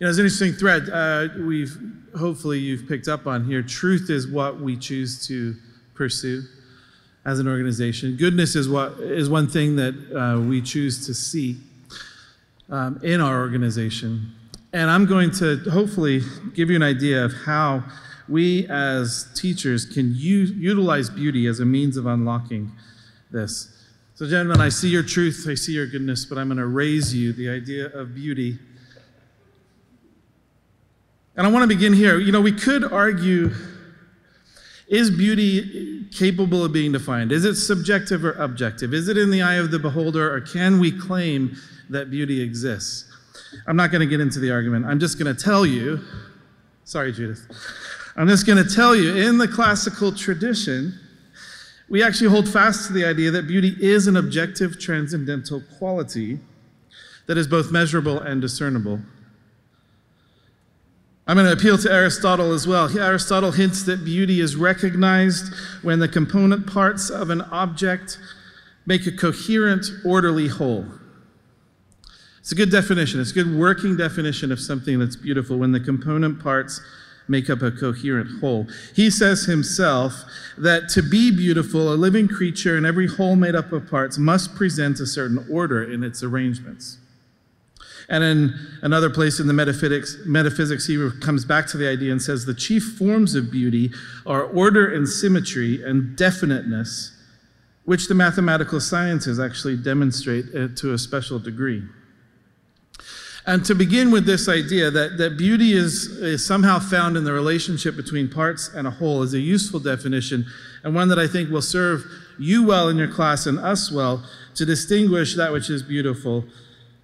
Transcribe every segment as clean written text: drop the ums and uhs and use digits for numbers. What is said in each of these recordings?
You know, there's an interesting thread you've picked up on here. Truth is what we choose to pursue as an organization. Goodness is one thing that we choose to see in our organization. And I'm going to hopefully give you an idea of how we as teachers can utilize beauty as a means of unlocking this. So gentlemen, I see your truth, I see your goodness, but I'm going to raise you the idea of beauty. And I want to begin here. You know, we could argue, is beauty capable of being defined? Is it subjective or objective? Is it in the eye of the beholder, or can we claim that beauty exists? I'm not going to get into the argument. I'm just going to tell you, sorry, Judith. I'm just going to tell you, in the classical tradition, we actually hold fast to the idea that beauty is an objective, transcendental quality that is both measurable and discernible. I'm going to appeal to Aristotle as well. Aristotle hints that beauty is recognized when the component parts of an object make a coherent, orderly whole. It's a good definition. It's a good working definition of something that's beautiful, when the component parts make up a coherent whole. He says himself that to be beautiful, a living creature and every whole made up of parts must present a certain order in its arrangements. And in another place in the metaphysics, he comes back to the idea and says the chief forms of beauty are order and symmetry and definiteness, which the mathematical sciences actually demonstrate to a special degree. And to begin with this idea that beauty is somehow found in the relationship between parts and a whole is a useful definition, and one that I think will serve you well in your class and us well to distinguish that which is beautiful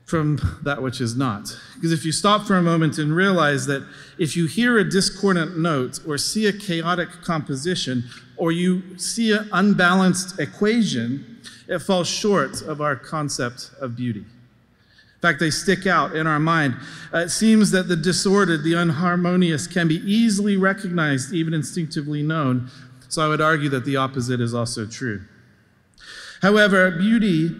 from that which is not. Because if you stop for a moment and realize that if you hear a discordant note or see a chaotic composition or you see an unbalanced equation, it falls short of our concept of beauty. In fact, they stick out in our mind. It seems that the disordered, the unharmonious can be easily recognized, even instinctively known. So I would argue that the opposite is also true. However, beauty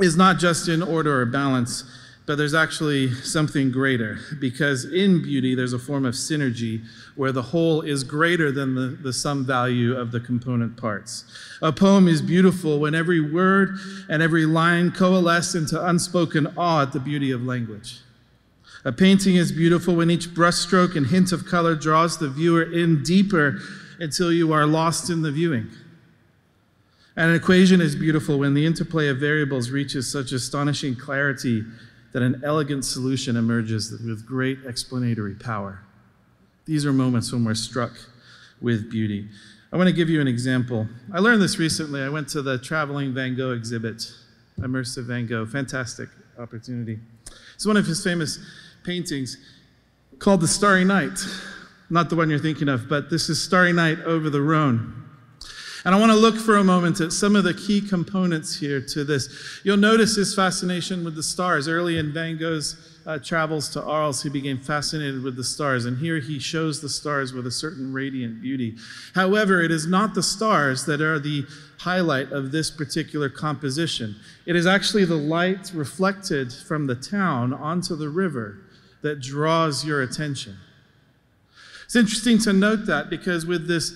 is not just in order or balance, but there's actually something greater, because in beauty there's a form of synergy where the whole is greater than the sum value of the component parts. A poem is beautiful when every word and every line coalesce into unspoken awe at the beauty of language. A painting is beautiful when each brushstroke and hint of color draws the viewer in deeper until you are lost in the viewing. An equation is beautiful when the interplay of variables reaches such astonishing clarity that an elegant solution emerges with great explanatory power. These are moments when we're struck with beauty. I want to give you an example. I learned this recently. I went to the Traveling Van Gogh exhibit, Immersive Van Gogh, fantastic opportunity. It's one of his famous paintings called The Starry Night. Not the one you're thinking of, but this is Starry Night over the Rhone. And I want to look for a moment at some of the key components here to this. You'll notice his fascination with the stars. Early in Van Gogh's travels to Arles, he became fascinated with the stars. And here he shows the stars with a certain radiant beauty. However, it is not the stars that are the highlight of this particular composition. It is actually the light reflected from the town onto the river that draws your attention. It's interesting to note that, because with this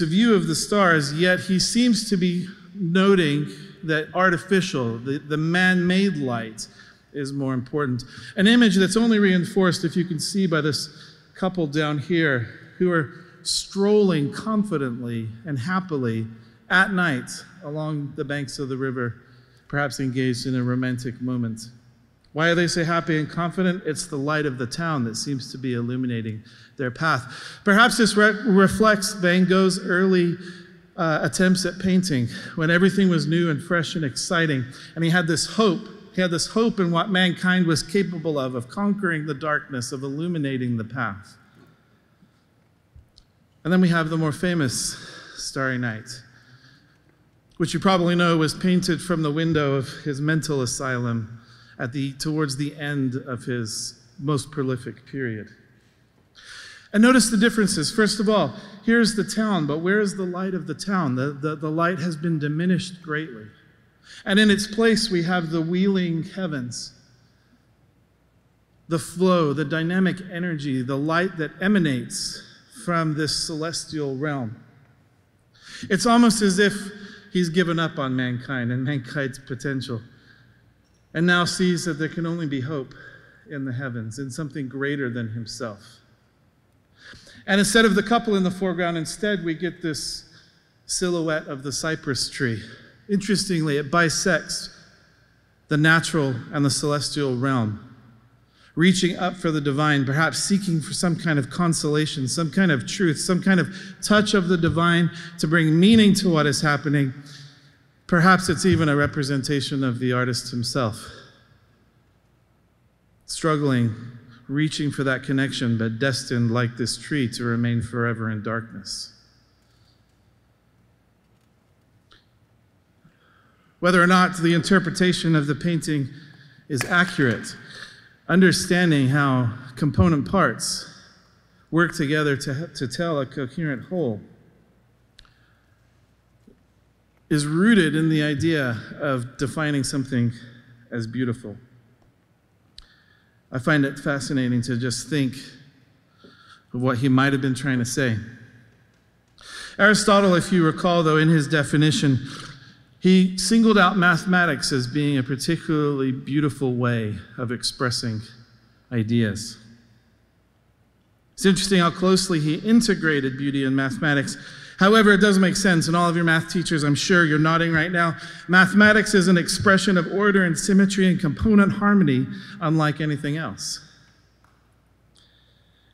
view of the stars, yet he seems to be noting that artificial, the man-made light is more important. An image that's only reinforced, if you can see, by this couple down here who are strolling confidently and happily at night along the banks of the river, perhaps engaged in a romantic moment. Why are they so happy and confident? It's the light of the town that seems to be illuminating their path. Perhaps this reflects Van Gogh's early attempts at painting, when everything was new and fresh and exciting, and he had this hope. He had this hope in what mankind was capable of conquering the darkness, of illuminating the path. And then we have the more famous Starry Night, which you probably know was painted from the window of his mental asylum towards the end of his most prolific period. And notice the differences. First of all, here's the town, but where is the light of the town? The light has been diminished greatly. And in its place, we have the wheeling heavens. the flow, the dynamic energy, the light that emanates from this celestial realm. It's almost as if he's given up on mankind and mankind's potential, and now sees that there can only be hope in the heavens, in something greater than himself. And instead of the couple in the foreground, instead we get this silhouette of the cypress tree. Interestingly, it bisects the natural and the celestial realm, reaching up for the divine, perhaps seeking for some kind of consolation, some kind of truth, some kind of touch of the divine to bring meaning to what is happening. Perhaps it's even a representation of the artist himself, struggling, reaching for that connection, but destined, like this tree, to remain forever in darkness. Whether or not the interpretation of the painting is accurate, understanding how component parts work together to tell a coherent whole is rooted in the idea of defining something as beautiful. I find it fascinating to just think of what he might have been trying to say. Aristotle, if you recall, though, in his definition, he singled out mathematics as being a particularly beautiful way of expressing ideas. It's interesting how closely he integrated beauty and mathematics. However, it does make sense, and all of your math teachers, I'm sure you're nodding right now. Mathematics is an expression of order and symmetry and component harmony, unlike anything else.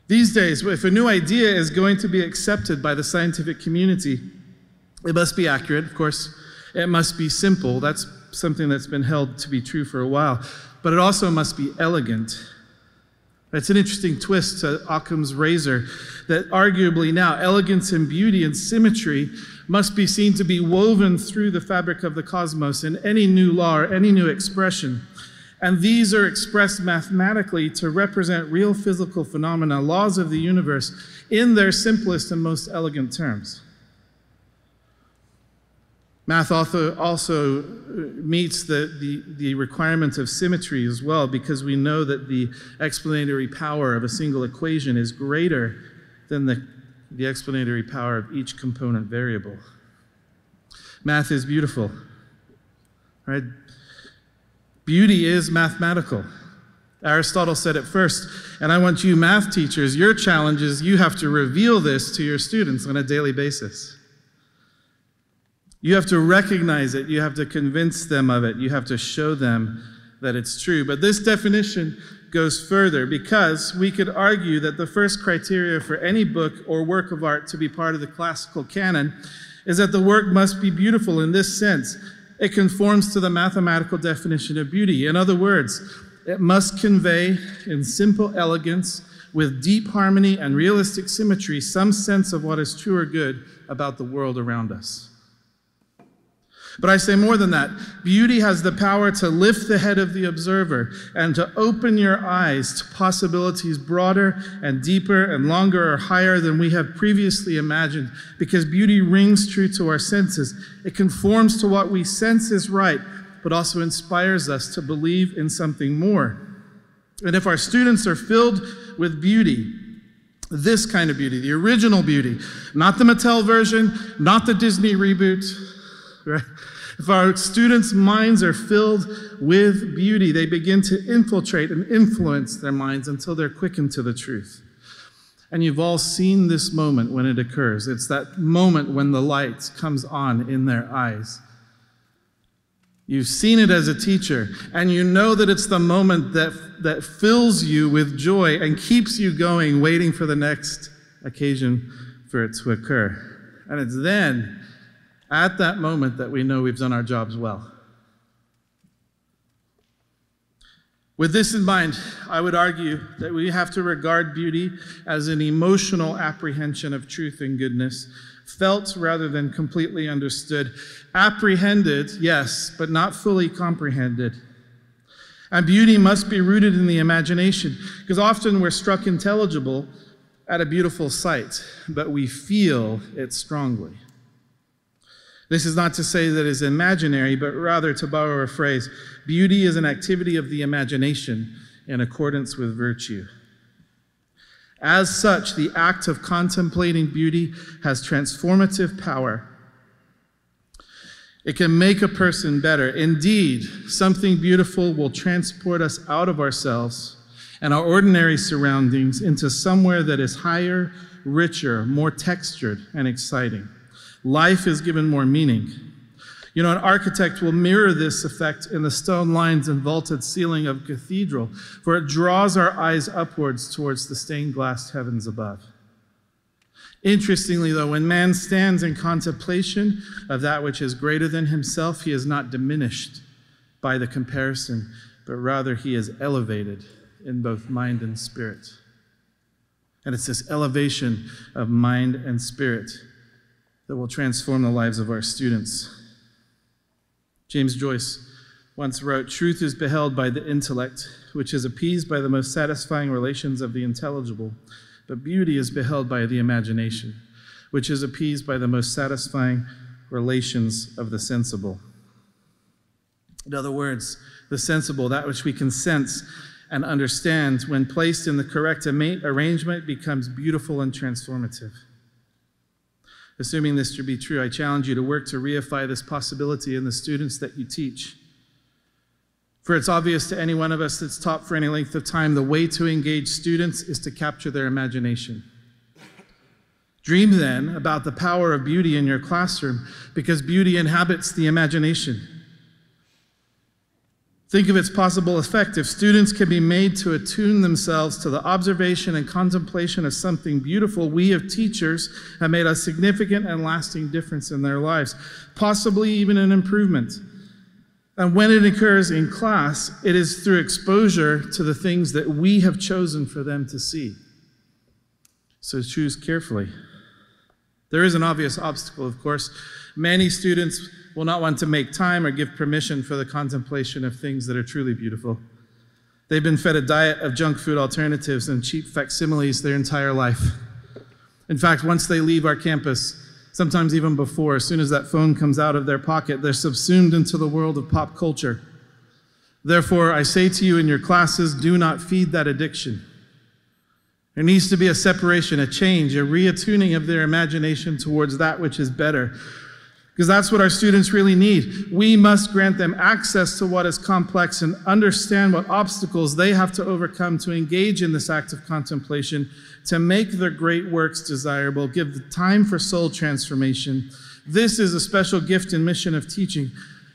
These days, if a new idea is going to be accepted by the scientific community, it must be accurate, of course. It must be simple. That's something that's been held to be true for a while. But it also must be elegant. That's an interesting twist to Occam's razor, that arguably now elegance and beauty and symmetry must be seen to be woven through the fabric of the cosmos in any new law or any new expression. And these are expressed mathematically to represent real physical phenomena, laws of the universe, in their simplest and most elegant terms. Math also meets the requirement of symmetry as well, because we know that the explanatory power of a single equation is greater than the explanatory power of each component variable. Math is beautiful, right? Beauty is mathematical. Aristotle said it first, and I want you math teachers, your challenge is you have to reveal this to your students on a daily basis. You have to recognize it, you have to convince them of it, you have to show them that it's true. But this definition goes further, because we could argue that the first criteria for any book or work of art to be part of the classical canon is that the work must be beautiful in this sense. It conforms to the mathematical definition of beauty. In other words, it must convey in simple elegance, with deep harmony and realistic symmetry, some sense of what is true or good about the world around us. But I say more than that. Beauty has the power to lift the head of the observer and to open your eyes to possibilities broader and deeper and longer or higher than we have previously imagined, because beauty rings true to our senses. It conforms to what we sense is right, but also inspires us to believe in something more. And if our students are filled with beauty, this kind of beauty, the original beauty, not the Mattel version, not the Disney reboot, right? If our students' minds are filled with beauty, they begin to infiltrate and influence their minds until they're quickened to the truth. And you've all seen this moment when it occurs. It's that moment when the light comes on in their eyes. You've seen it as a teacher, and you know that it's the moment that fills you with joy and keeps you going, waiting for the next occasion for it to occur. And it's then, at that moment, that we know we've done our jobs well. With this in mind, I would argue that we have to regard beauty as an emotional apprehension of truth and goodness, felt rather than completely understood, apprehended, yes, but not fully comprehended. And beauty must be rooted in the imagination, because often we're struck intelligible at a beautiful sight, but we feel it strongly. This is not to say that it's imaginary, but rather, to borrow a phrase, beauty is an activity of the imagination. in accordance with virtue. As such, the act of contemplating beauty has transformative power. It can make a person better. Indeed, something beautiful will transport us out of ourselves and our ordinary surroundings into somewhere that is higher, richer, more textured, and exciting. Life is given more meaning. You know, an architect will mirror this effect in the stone lines and vaulted ceiling of a cathedral, for it draws our eyes upwards towards the stained glass heavens above. Interestingly, though, when man stands in contemplation of that which is greater than himself, he is not diminished by the comparison, but rather he is elevated in both mind and spirit. And it's this elevation of mind and spirit that will transform the lives of our students. James Joyce once wrote, "Truth is beheld by the intellect, which is appeased by the most satisfying relations of the intelligible, but beauty is beheld by the imagination, which is appeased by the most satisfying relations of the sensible." In other words, the sensible, that which we can sense and understand, when placed in the correct arrangement, becomes beautiful and transformative. Assuming this to be true, I challenge you to work to reify this possibility in the students that you teach. For it's obvious to any one of us that's taught for any length of time, the way to engage students is to capture their imagination. Dream then about the power of beauty in your classroom, because beauty inhabits the imagination. Think of its possible effect if students can be made to attune themselves to the observation and contemplation of something beautiful. We, as teachers, have made a significant and lasting difference in their lives, possibly even an improvement. And when it occurs in class, it is through exposure to the things that we have chosen for them to see. So choose carefully. There is an obvious obstacle, of course. Many students will not want to make time or give permission for the contemplation of things that are truly beautiful. They've been fed a diet of junk food alternatives and cheap facsimiles their entire life. In fact, once they leave our campus, sometimes even before, as soon as that phone comes out of their pocket, they're subsumed into the world of pop culture. Therefore, I say to you in your classes, do not feed that addiction. There needs to be a separation, a change, a reattuning of their imagination towards that which is better. Because that's what our students really need. We must grant them access to what is complex and understand what obstacles they have to overcome to engage in this act of contemplation, to make their great works desirable, give the time for soul transformation. This is a special gift and mission of teaching.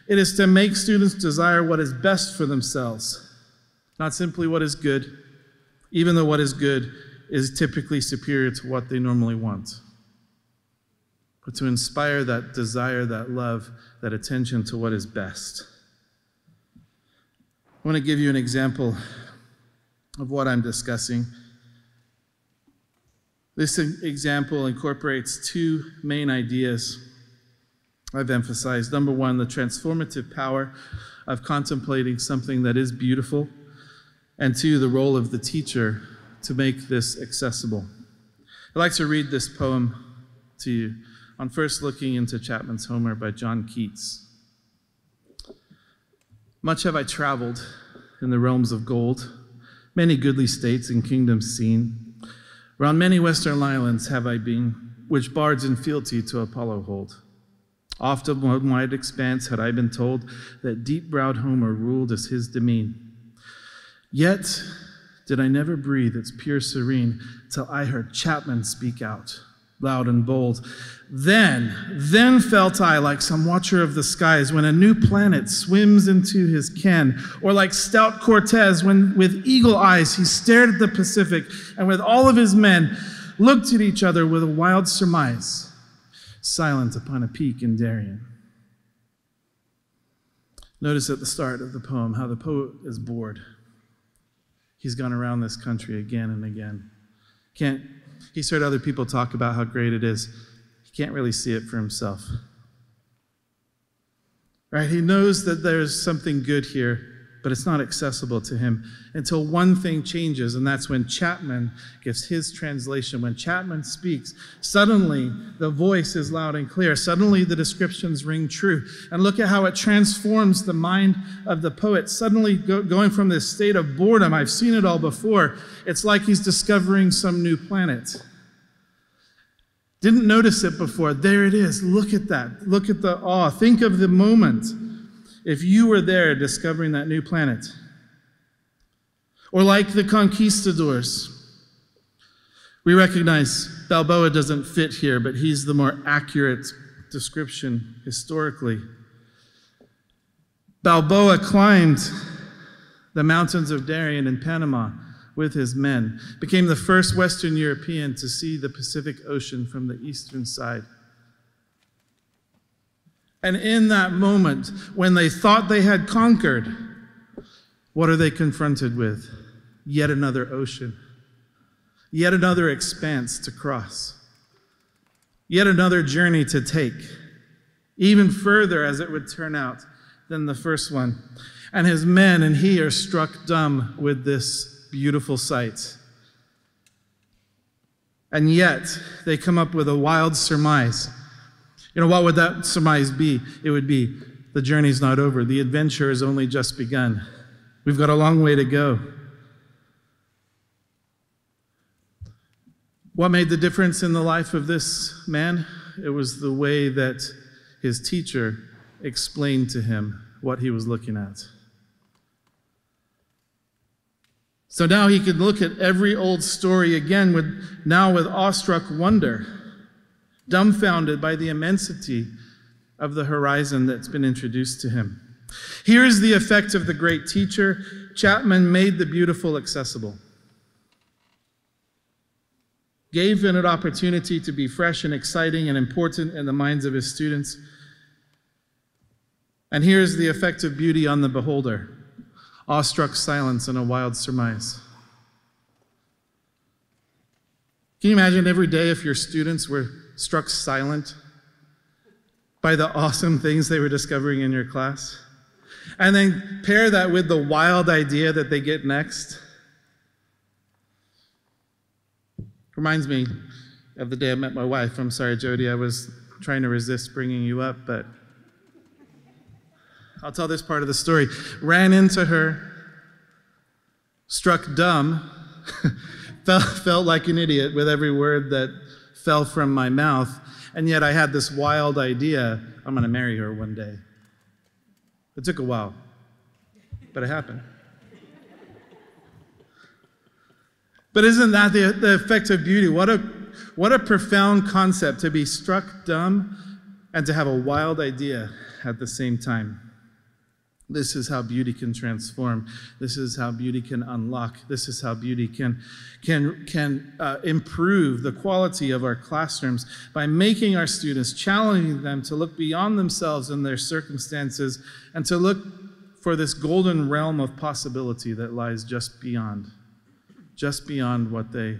It is to make students desire what is best for themselves, not simply what is good, even though what is good is typically superior to what they normally want. But to inspire that desire, that love, that attention to what is best. I want to give you an example of what I'm discussing. This example incorporates two main ideas I've emphasized. Number one, the transformative power of contemplating something that is beautiful, and two, the role of the teacher to make this accessible. I'd like to read this poem to you. On first looking into Chapman's Homer by John Keats. Much have I traveled in the realms of gold, many goodly states and kingdoms seen. Round many western islands have I been, which bards in fealty to Apollo hold. Oft of one wide expanse had I been told that deep-browed Homer ruled as his demesne. Yet did I never breathe its pure serene till I heard Chapman speak out, loud and bold. Then felt I like some watcher of the skies when a new planet swims into his ken, or like stout Cortez when with eagle eyes he stared at the Pacific and with all of his men looked at each other with a wild surmise, silent upon a peak in Darien. Notice at the start of the poem how the poet is bored. He's gone around this country again and again. He's heard other people talk about how great it is. He can't really see it for himself. Right? He knows that there's something good here, but it's not accessible to him until one thing changes, and that's when Chapman gives his translation. When Chapman speaks, suddenly the voice is loud and clear. Suddenly the descriptions ring true. And look at how it transforms the mind of the poet. Suddenly going from this state of boredom, I've seen it all before, it's like he's discovering some new planet. Didn't notice it before. There it is. Look at that. Look at the awe. Think of the moment if you were there discovering that new planet. Or like the conquistadors. We recognize Balboa doesn't fit here, but he's the more accurate description historically. Balboa climbed the mountains of Darien in Panama with his men, became the first Western European to see the Pacific Ocean from the eastern side. And in that moment, when they thought they had conquered, what are they confronted with? Yet another ocean, yet another expanse to cross, yet another journey to take, even further, as it would turn out, than the first one. And his men and he are struck dumb with this beautiful sight. And yet, they come up with a wild surmise. You know, what would that surmise be? It would be, the journey's not over. The adventure has only just begun. We've got a long way to go. What made the difference in the life of this man? It was the way that his teacher explained to him what he was looking at. So now he could look at every old story again, now with awestruck wonder, dumbfounded by the immensity of the horizon that's been introduced to him. Here is the effect of the great teacher. Chapman made the beautiful accessible, gave it an opportunity to be fresh and exciting and important in the minds of his students. And here is the effect of beauty on the beholder. Awestruck silence and a wild surmise. Can you imagine every day if your students were struck silent by the awesome things they were discovering in your class? And then pair that with the wild idea that they get next. Reminds me of the day I met my wife. I'm sorry, Jody, I was trying to resist bringing you up, but I'll tell this part of the story. Ran into her, struck dumb, felt like an idiot with every word that fell from my mouth, and yet I had this wild idea, I'm going to marry her one day. It took a while, but it happened. But isn't that the effect of beauty? What a profound concept, to be struck dumb and to have a wild idea at the same time. This is how beauty can transform. This is how beauty can unlock. This is how beauty can improve the quality of our classrooms by making our students, challenging them to look beyond themselves and their circumstances and to look for this golden realm of possibility that lies just beyond what they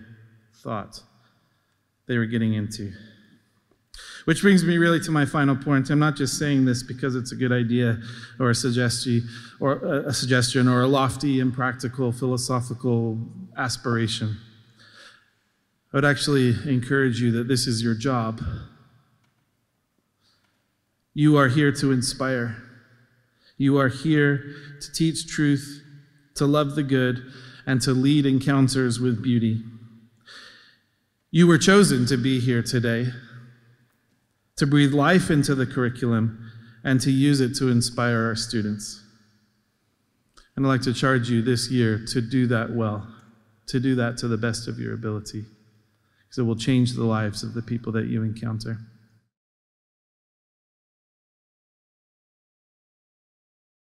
thought they were getting into. Which brings me really to my final point. I'm not just saying this because it's a good idea or a suggestion or a lofty, impractical, philosophical aspiration. I would actually encourage you that this is your job. You are here to inspire. You are here to teach truth, to love the good, and to lead encounters with beauty. You were chosen to be here today, to breathe life into the curriculum, and to use it to inspire our students. And I'd like to charge you this year to do that well, to do that to the best of your ability, because it will change the lives of the people that you encounter.